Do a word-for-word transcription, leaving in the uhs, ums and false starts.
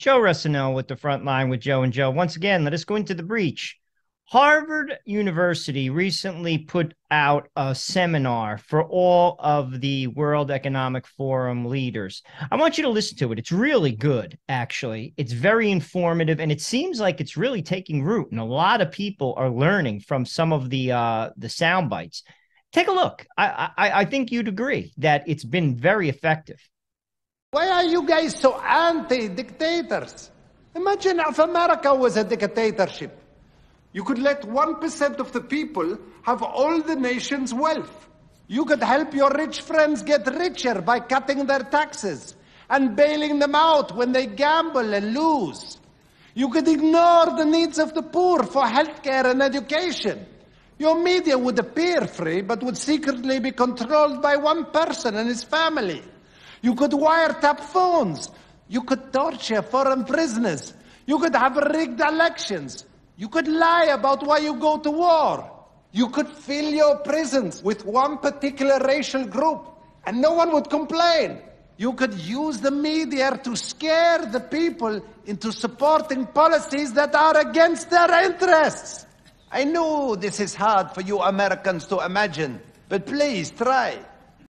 Joe Racineau with The Front Line with Joe and Joe. Once again, let us go into the breach. Harvard University recently put out a seminar for all of the World Economic Forum leaders. I want you to listen to it. It's really good, actually. It's very informative, and it seems like it's really taking root, and a lot of people are learning from some of the uh, the sound bites. Take a look. I, I, I think you'd agree that it's been very effective. Why are you guys so anti-dictators? Imagine if America was a dictatorship. You could let one percent of the people have all the nation's wealth. You could help your rich friends get richer by cutting their taxes and bailing them out when they gamble and lose. You could ignore the needs of the poor for healthcare and education. Your media would appear free, but would secretly be controlled by one person and his family. You could wiretap phones. You could torture foreign prisoners. You could have rigged elections. You could lie about why you go to war. You could fill your prisons with one particular racial group, and no one would complain. You could use the media to scare the people into supporting policies that are against their interests. I know this is hard for you Americans to imagine, but please try.